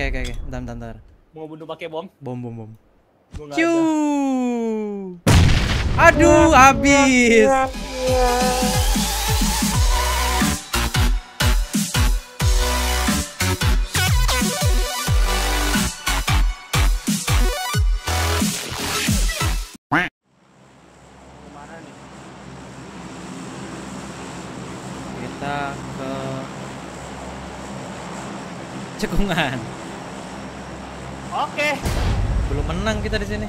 Oke. Bentar. Mau bunuh pakai bom? Bom. Ciu. Aduh, habis. Kita ke cekungan. Oke. Belum menang kita di sini.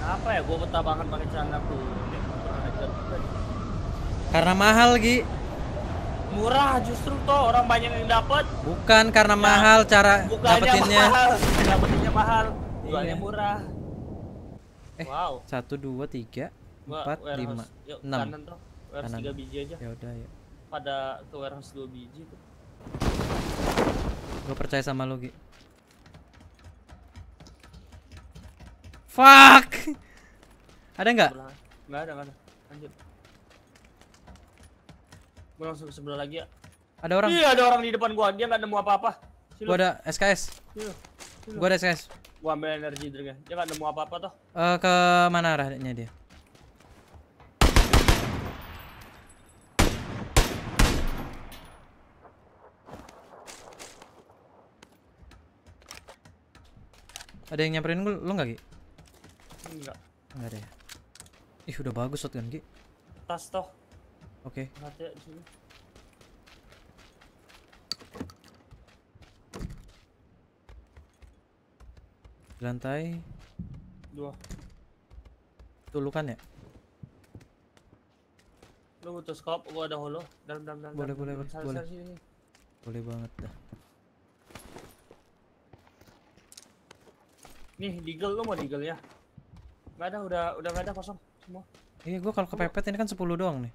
Apa ya? Gue betah banget pakai celana kulit. Karena mahal, Gi. Murah justru toh, orang banyak yang dapat. Bukan karena mahal cara dapetinnya. Dapetinnya mahal, jualnya murah. Wow. 1, 2, 3, 4, 5, 6. Kanan toh, warehouse 3 biji aja. Ya udah ya. Pada ke warehouse 2 biji tuh. Gue percaya sama lo, Gi. Fuck. Ada nggak? Nggak ada. Lanjut. Gue langsung ke sebelah lagi ya. Ada orang. Iya, ada orang di depan gua. Dia nggak nemu apa-apa. Gue ada SKS. Gue ada SKS. Gua ambil energi drinknya. Dia gak nemu apa-apa toh. Ke mana arahnya dia? Ada yang nyamperin gue, lo gak, Gi? Enggak ada ya? Ih, udah bagus shotgun, Gi. Tas toh. Oke. Mati di sini. Lantai 2 tuh lu kan ya? Lu butuh scope, gua ada holo. Dalam. Boleh banget dah. Nih, deagle, lu mau deagle ya? Nggak ada, udah nggak ada, kosong semua. Iya, gua kalau kepepet ini kan 10 doang nih.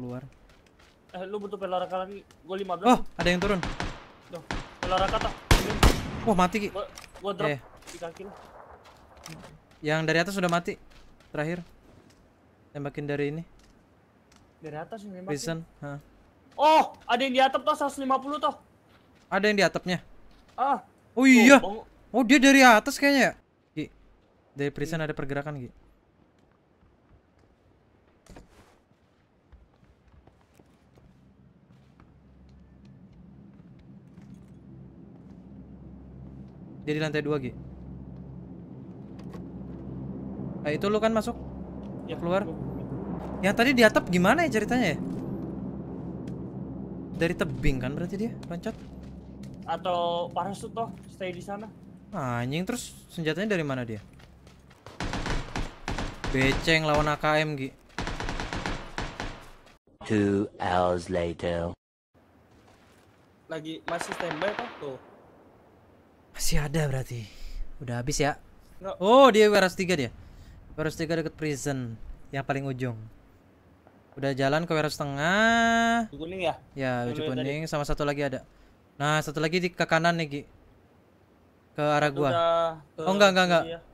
Keluar. Lu butuh pelaraka lagi. Gua 15. Oh, ada yang turun. Duh, pelaraka tak. Wah, mati, Ki. Gua drop di kaki lah. Yang dari atas sudah mati. Terakhir. Tembakin dari ini. Dari atas yang nembak. Prison, ha. Oh, ada yang di atap toh, 150 toh. Ada yang di atapnya. Ah. Oh iya. Oh, dia dari atas kayaknya ya. Ki. Dari prison ada pergerakan, Ki. Dia di lantai 2, Gi. Nah, itu lu kan masuk? Ya, keluar. Yang tadi di atap gimana ya ceritanya ya? Dari tebing kan berarti dia loncat? Atau parasut toh, stay di sana. Anjing, terus senjatanya dari mana dia? Beceng lawan AKM, Gi. 2 hours later. Lagi masih standby toh tuh. Masih ada berarti. Udah habis ya? No. Oh, dia warehouse 3 dia. Warehouse 3 deket prison yang paling ujung. Udah jalan ke warehouse tengah. Uju kuning ya? Ya, uju kuning sama satu lagi ada. Nah, satu lagi di ke kanan nih, Ki. Ke arah gua. Oh, enggak. Iya.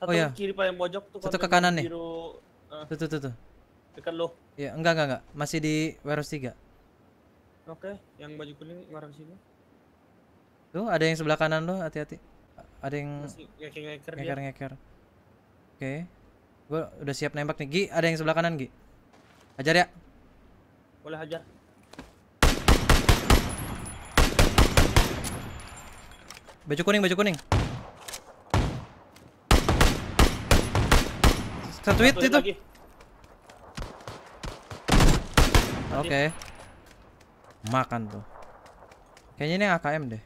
Satu oh, iya. Kiri paling pojok tuh. Satu ke kanan nih. Biru, tuh. Dekat lo. Iya, enggak. Masih di warehouse 3. Oke, yang baju kuning ngarang sini. Tuh, ada yang sebelah kanan lo, hati-hati. Ada yang ngeker. Oke. Gue udah siap nembak nih, Gi. Ada yang sebelah kanan, Gi. Hajar ya. Boleh hajar. Baju kuning. Satu hit itu. Oke. Makan tuh. Kayaknya ini AKM deh.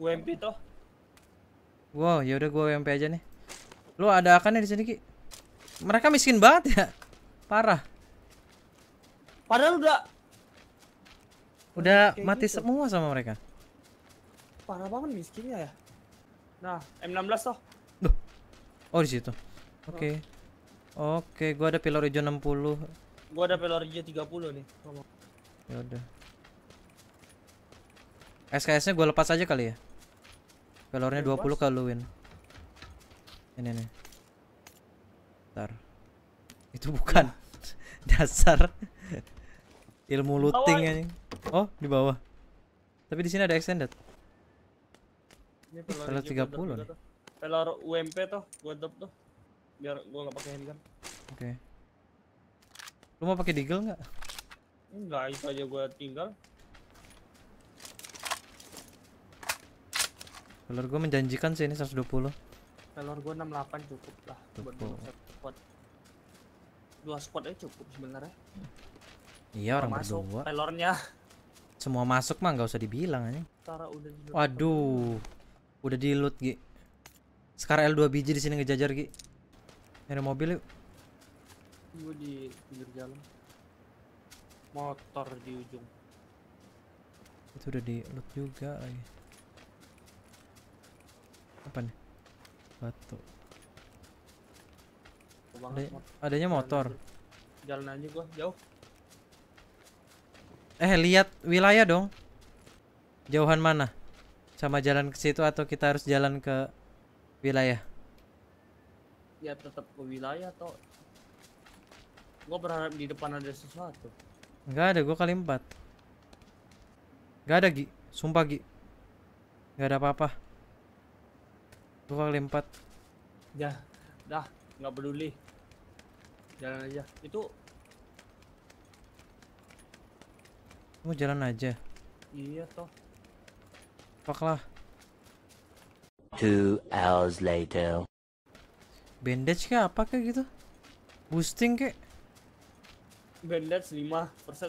UMP toh. Wow, ya udah gua UMP aja nih. Lu ada akannya di sini, Ki. Mereka miskin banget ya. Parah. Padahal udah mati gitu. Semua sama mereka. Parah banget miskinnya ya. Nah, M16 toh. Duh. Oh, di situ. Oke. Oke, gua ada pelor hijau 60. Gua ada pelor hijau 30 nih. Ya udah. SKS-nya gue lepas aja kali ya. Valornya 20 ke Luwin. Ini nih. Ntar. Itu bukan. Dasar. Ilmu looting anjing. Oh, di bawah. Tapi di sini ada extended. Ini pelor 30 nih. Pelor UMP tuh, gua drop tuh. Biar gua enggak pakai handgun. Oke. Okay. Lu mau pakai deagle enggak? Enggak, itu aja gua tinggal. Pelor gua menjanjikan sih ini 120. Pelor gua 68 cukup lah buat support. Dua squad aja cukup sebenarnya. Iya, orang berdua. Pelornya semua masuk mah nggak usah dibilang anjing. Waduh. Udah di loot, Gi. Sekarang L2 biji di sini ngejajar, Gi. Nyari mobil yuk. Gue di pinggir jalan. Motor di ujung. Itu udah di loot juga lagi. Apa nih? Batu. Adanya motor. Jalan aja gua jauh. Eh, lihat wilayah dong. Jauhan mana? Sama jalan ke situ atau kita harus jalan ke wilayah? Ya tetap ke wilayah toh. Gua berharap di depan ada sesuatu. Enggak ada, gua kali 4. Enggak ada, Gi. Sumpah, Gi. Enggak ada apa-apa. Gua kali 4. Ya, dah, enggak peduli. Jalan aja. Itu mau jalan aja. Iya toh. Fuck lah. 2 hours later. Bandage kayak apa kayak gitu? Boosting kayak. Bandage 5%,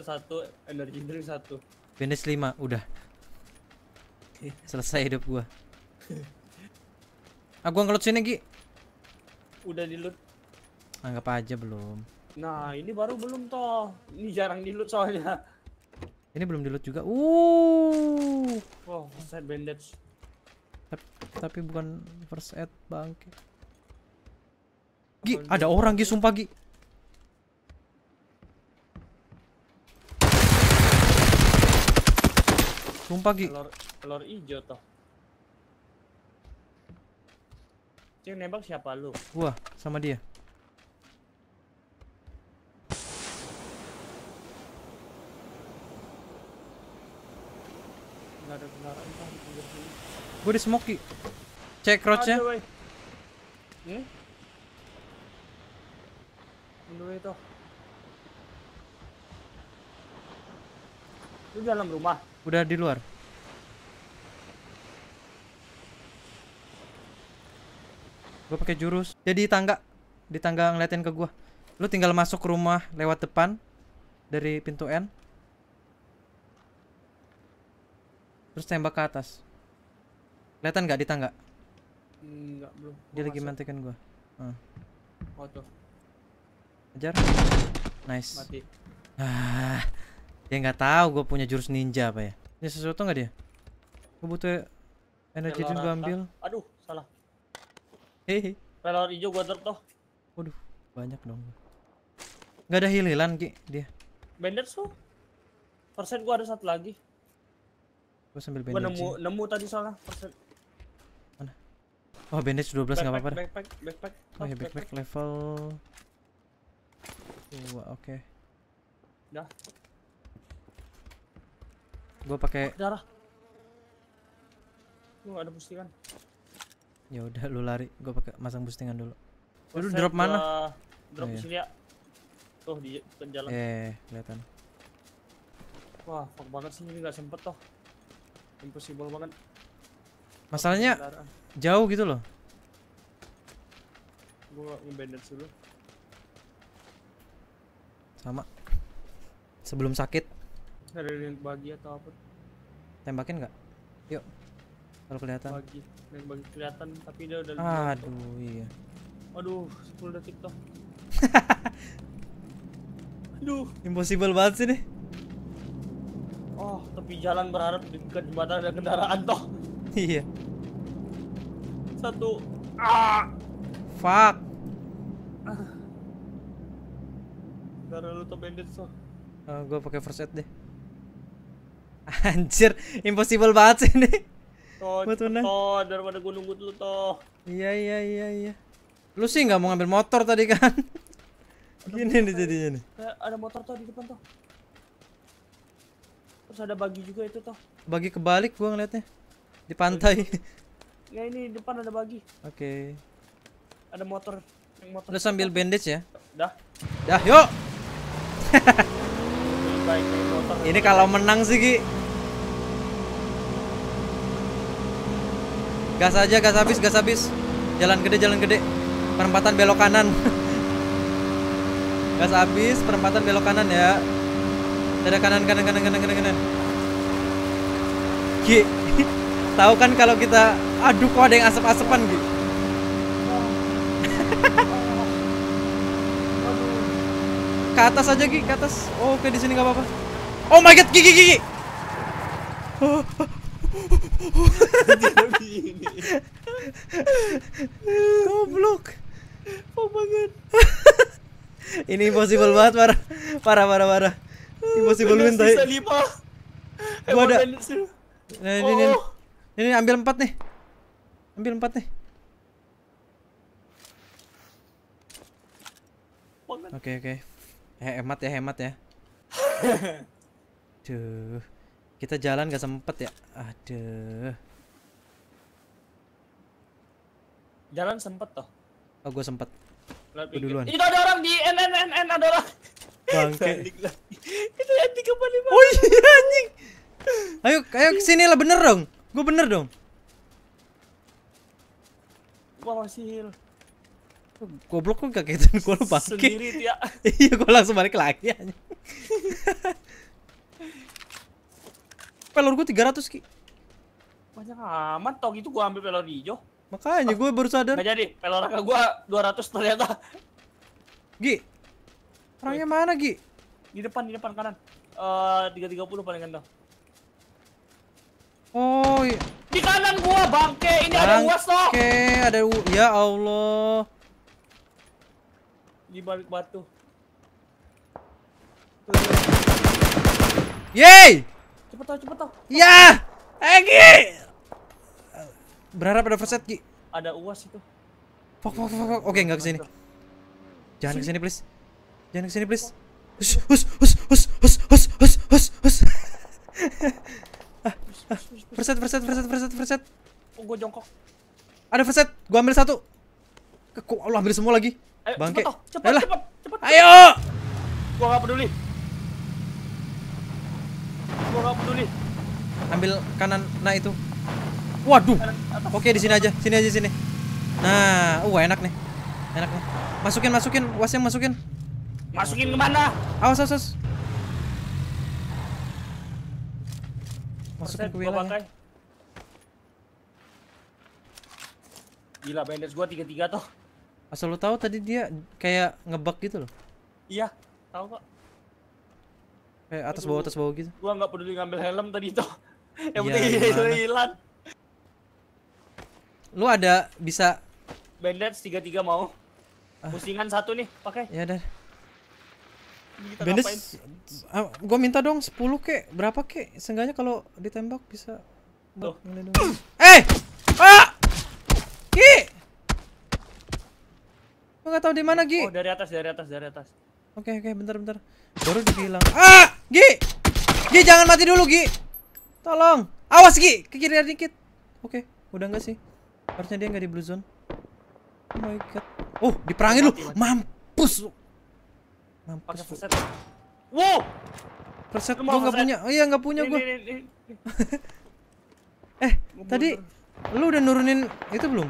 1 energy drink 1. Bandage 5 udah. Selesai hidup gua. Ah, gua ngeloot sini, Gi. Udah di loot. Anggap aja belum. Nah, ini baru belum toh. Ini jarang di loot soalnya. Ini belum di-loot juga. Wow, first aid bandage. Tapi bukan first aid, bangke. Gi, ada orang, Gi, sumpah, Gi. Sumpah, Gi. Telur hijau toh. Cek nembak siapa lu? Gua sama dia. Ada kendaraan kan di pinggir sini. Gue di smoky. Cek crouch-nya. Dulu itu. Lu dalam rumah. Udah di luar. Gue pakai jurus. Jadi di tangga ngeliatin ke gua. Lu tinggal masuk rumah lewat depan dari pintu N. Terus tembak ke atas. Kelihatan nggak di tangga? Enggak, belum. Dia lagi mantekan gua. Foto. Ajar. Nice. Mati. Ah, dia nggak tahu gua punya jurus ninja apa ya. Ini sesuatu nggak dia? Gua butuh energi drink, gua ambil. Aduh, salah. Hehe. Pelor hijau gua drop toh. Waduh, banyak dong. Nggak ada heal-healan, Ki, dia. Bandits tuh. Persen gua ada satu lagi. Gue sambil bandage. Gue nemu tadi soalnya. Mana? Oh, bandage 12 enggak apa-apa. Backpack. Oh, ya, backpack level 2, oke. Dah. Gue pakai darah. Lu ada boostingan. Ya udah, lu lari. Gue pakai masang boostingan dulu. Lu drop mana? Drop di sini ya. Tuh di jalan. Kelihatan. Wah, fuck banget sih, ini enggak sempet toh. Impossible banget. Masalahnya jauh gitu loh. Gua ngebandage dulu. Sama. Sebelum sakit. Ada yang bagi atau apa? Tembakin nggak? Yuk. Kalau kelihatan. Bagi kelihatan tapi dia udah. Aduh, iya. Aduh, 10 detik toh. Aduh, impossible banget sih nih. Oh, tepi jalan berharap dekat jembatan ada kendaraan toh. Iya. Satu. Fuck. Darah lu tuh bandit so. Gua pakai first aid deh. Anjir, impossible banget sih ini. Toh, daripada gue nunggu dulu toh. Iya. Lu sih nggak mau ngambil motor tadi kan? Gini nih jadinya nih. Ada motor toh di depan toh. Terus ada bagi juga itu toh. Bagi kebalik gua ngeliatnya. Di pantai. Ya ini di depan ada bagi. Oke. Ada motor. Lu sambil bandage ya? Dah, yuk. Ini kalau menang sih Ki. Gas aja, gas habis. Jalan gede. Perempatan belok kanan. Gas habis, perempatan belok kanan ya. Ada kanan. Ki. Tahu kan kalau kita aduh kok ada yang asap-asepan Ki. Ke atas aja Ki, ke atas. Oh, oke di sini enggak apa-apa. Oh my god, Ki. Goblok. Oh my god. Ini impossible banget, parah. Impossible win tadi. Gua ada. Nah, ini ambil 4 nih. Oke. Hemat ya. Duh. Kita jalan gak sempet ya. Aduh. Jalan sempet toh. Oh, gue sempet. Duluan. Itu ada orang di NNNN ada orang. Bangke. Itu yang 345. Oh iya anjing. Ayo kesini lah, bener dong. Gue bener dong. Gua masih heal. Goblok kok gak kagetin gue lu bangke. Sendiri dia. Iya gue langsung balik lagi anjing. Pelor gue 300 Ki. Banyak amat toh gitu gue ambil pelor hijau. Makanya gue baru sadar. Gak jadi, pelor kakak gue 200 ternyata. Gi. Orangnya mana Gi? Di depan kanan. 330 palingan toh. Oh iya. Di kanan gua bangke, ini bangke, ada uas toh. Oke, ada ya Allah. Di balik batu. Yeay! Cepet toh. Iya. Egi. Berharap ada first aid, Ki. Ada uas itu. Fuck. Oke, enggak kesini. Jangan kesini please. Hus. Verset. Oh, gua jongkok. Ada verset, gua ambil 1. Kok lu ambil semua lagi? Ayo, bangke. Cepet. Ayo. Gua enggak peduli. Ambil kanan nah itu. Waduh. Oke, di sini aja. Sini. Nah, enak nih. Masukin. Wasnya masukin. Masukin ke mana? Awas. Masukin ke wilayah. Gila, bandage gua 33 toh. Asal lu tahu tadi dia kayak ngebug gitu loh. Iya, tahu kok. Kayak atas bawah gitu. Gua nggak peduli ngambil helm tadi toh. Yang penting itu hilang. Lu ada bisa bandage 33 mau. Pusingan 1 nih, pakai. Ya udah. Bandage, gue minta dong 10 kek, berapa kek? Seenggaknya kalau ditembak bisa. Tuh. Ki! Gue gak tau di mana Ki. Oh, dari atas. Oke, bentar. Baru dibilang. Ki, jangan mati dulu Ki. Tolong. Awas Ki, ke kiri dikit. Oke, udah enggak sih? Harusnya dia enggak di blue zone. Oh my god. Oh, diperangin lu. Mampus. Wow. Perset gua enggak punya. Oh iya, enggak punya gua. Tadi lu udah nurunin itu belum?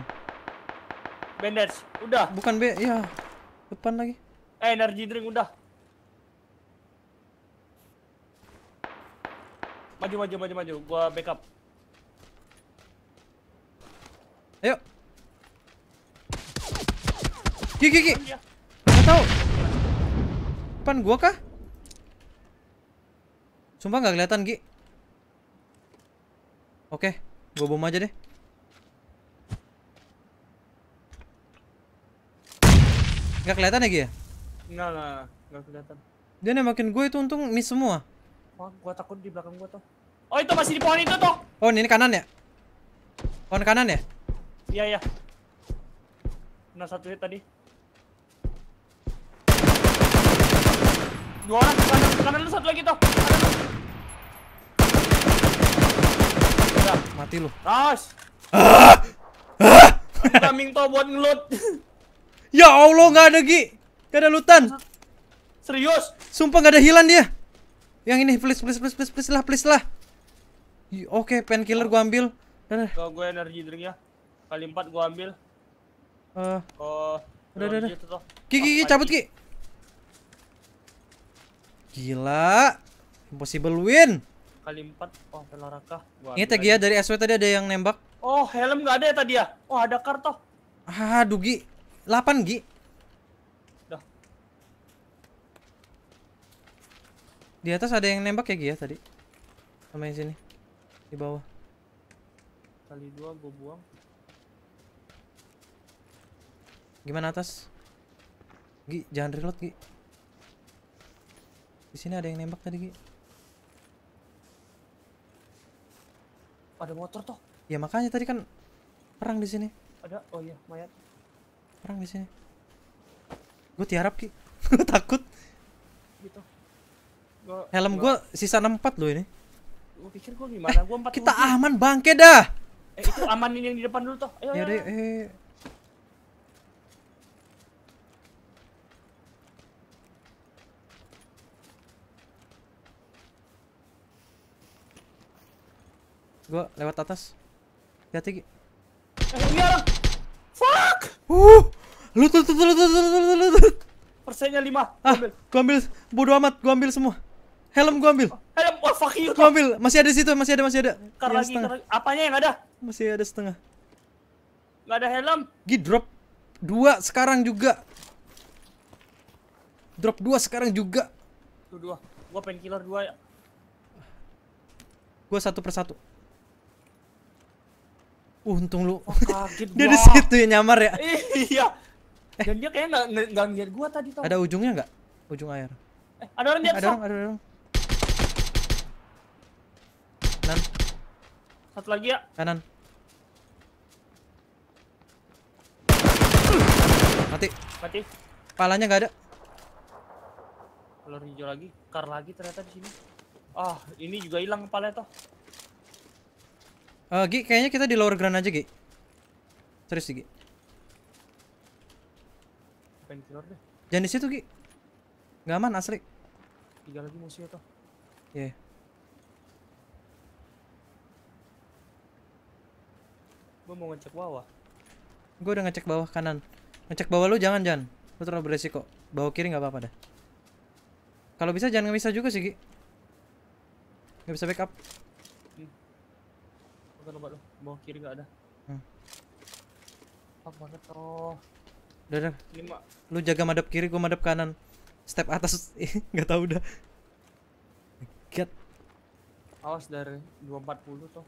Bandage, udah. Bukan B, ya. Depan lagi. Energy drink udah. Maju. Gua backup. Ayo. Ki. Enggak tahu. Depan gua kah? Sumpah nggak kelihatan Ki. Oke, gua bom aja deh. Nggak kelihatan ya Ki ya? Nggak kelihatan. Dia nembakin gue itu untung miss semua. Wah, gua takut di belakang gua tuh. Oh itu masih di pohon itu toh. Oh ini kanan ya? Pohon kanan ya? Iya. Nah satu hit tadi. Dua orang kanan lu satu lagi toh. Mati lu. Nice. Taming toh buat ngeloot. Ya Allah nggak ada Gi. Nggak ada lootan. Serius? Sumpah nggak ada hilan dia. Yang ini please lah. Oke, painkiller gua ambil. Kalau gue energi drink ya. Kali 4 gua ambil. Udah. Ki cabut Ki. Gila. Impossible win. Kali 4. Oh, pelaraka. Ini tag ya dari SW tadi ada yang nembak. Oh, helm nggak ada ya tadi ya? Oh, ada kartu. Aduh Gi. 8 Gi. Di atas ada yang nembak ya Gia tadi. Sama yang sini. Di bawah. Kali 2 gue buang. Gimana atas? Gi, jangan reload Gi. Di sini ada yang nembak tadi Gi. Ada motor toh? Ya makanya tadi kan perang di sini. Ada. Oh iya, mayat. Perang di sini. Gue tiarap Ki. Gue takut. Gitu. Helm gua sisa 64 loh ini. Gua pikir gua gimana? Gua 4. Kita aman bangke dah. Itu aman ini yang di depan dulu toh. Ayo. Ya. Gua lewat atas. Hati-hati. Iya. Fuck. Lu. Persennya 5. Gua ambil bodo amat, gua ambil semua. Helm gua ambil. Helm, oh fuck you. Gua ambil. Masih ada di situ, masih ada. Kar lagi, apanya yang ada? Masih ada setengah. Enggak ada helm. Gi drop 2 sekarang juga. Tuh 2. Gua painkiller 2 ya. Gua satu persatu. Untung lu. Oh, kaget gua. Dia di situ ya nyamar ya. Iya. Dan dia kayaknya enggak ngeliat gua tadi toh. Ada ujungnya enggak? Ujung air. Ada orang di atas. Ada orang. Kanan. Satu lagi ya. Kanan. Mati. Palanya nggak ada. Kalau hijau lagi, kar lagi ternyata di sini. Ah, ini juga hilang kepalanya toh. Gi, kayaknya kita di lower ground aja Gi. Serius Gi. Deh. Jangan di situ Gi. Nggak aman asli. 3 lagi musuh toh. Iya. Yeah. Gue mau ngecek bawah. Gue udah ngecek bawah kanan. Ngecek bawah lu jangan. Lu terlalu beresiko. Bawah kiri nggak apa-apa dah. Kalau bisa jangan ngemisah juga sih Gi. Nggak bisa backup. Bukan obat lu. Bawah kiri nggak ada. Fuck banget toh. Udah. 5. Lu jaga madep kiri, gue madep kanan. Step atas nggak tahu udah. Get. Awas dari 240 toh.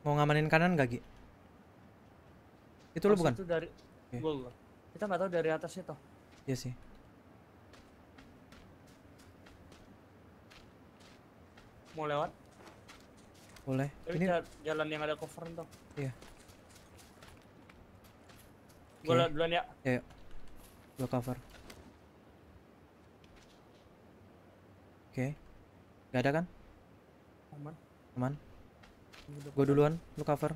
Mau ngamanin kanan gak Gi? Itu lu bukan? Itu dari okay. Gua. Kita nggak tahu dari atasnya toh. Iya sih. Mau lewat? Boleh. Ini jalan yang ada cover toh. Iya. Gua lewat duluan ya. Iya. Gua cover. Oke. Gak ada kan? Aman. Gue duluan, lu cover.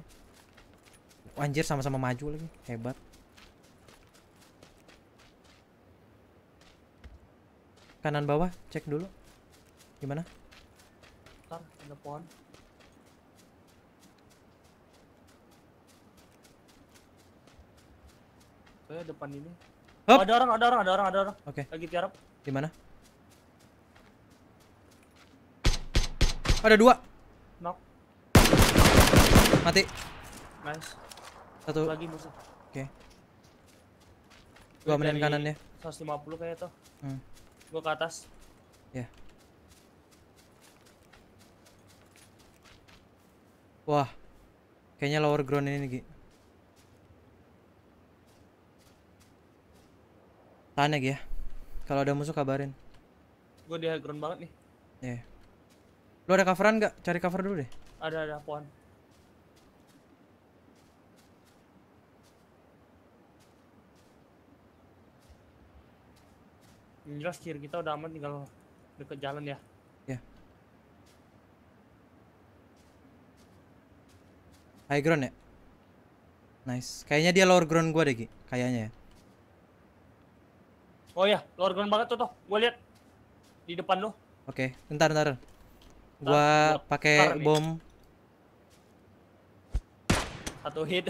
Anjir sama-sama maju lagi, hebat. Kanan bawah, cek dulu. Gimana? Ntar ada pohon. Kayak depan ini. Oh, ada orang. Oke. Lagi tiarap. Di mana? Ada 2. Knock. Mati. Nice. Satu lagi musuh. Oke. Gua main kanannya. 150 kayaknya toh. Gua ke atas. Ya. Wah, kayaknya lower ground ini, Gi. Tahan ya, Gi, ya. Kalau ada musuh kabarin. Gue di high ground banget nih. Iya. Yeah. Lu ada coveran nggak? Cari cover dulu deh. Ada pohon. Yang jelas kiri kita udah aman, tinggal deket jalan ya. Iya. Yeah. High ground ya? Nice. Kayaknya dia lower ground gua deh, Gi. Kayaknya ya. Oh ya, lower ground banget tuh. Gua lihat di depan lo. Oke, okay. Bentar. Gua pakai bom. Satu hit.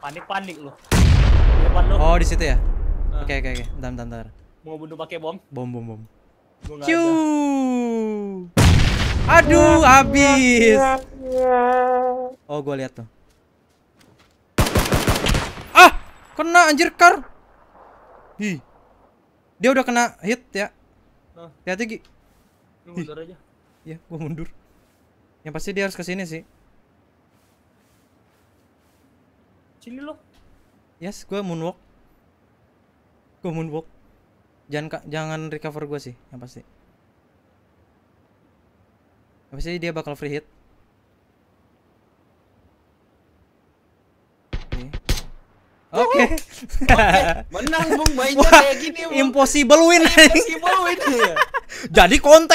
Panik lo. Di depan lo. Oh, di situ ya. Oke. Bentar. Mau bunuh pakai bom? Bom. Ciu. Aduh, habis. Oh, gua lihat tuh. Ah, kena anjir kar. Hi. Dia udah kena hit ya. Hati-hati, Gi. Lu mundur aja. Ya, gua mundur. Yang pasti dia harus ke sini sih. Sini lo. Yes, gua moonwalk. Jangan recover gue sih, yang pasti. Yang pasti dia bakal free hit. Oke. Menang Bung Baija kayak gini, Bung. Impossible win. Jadi konten.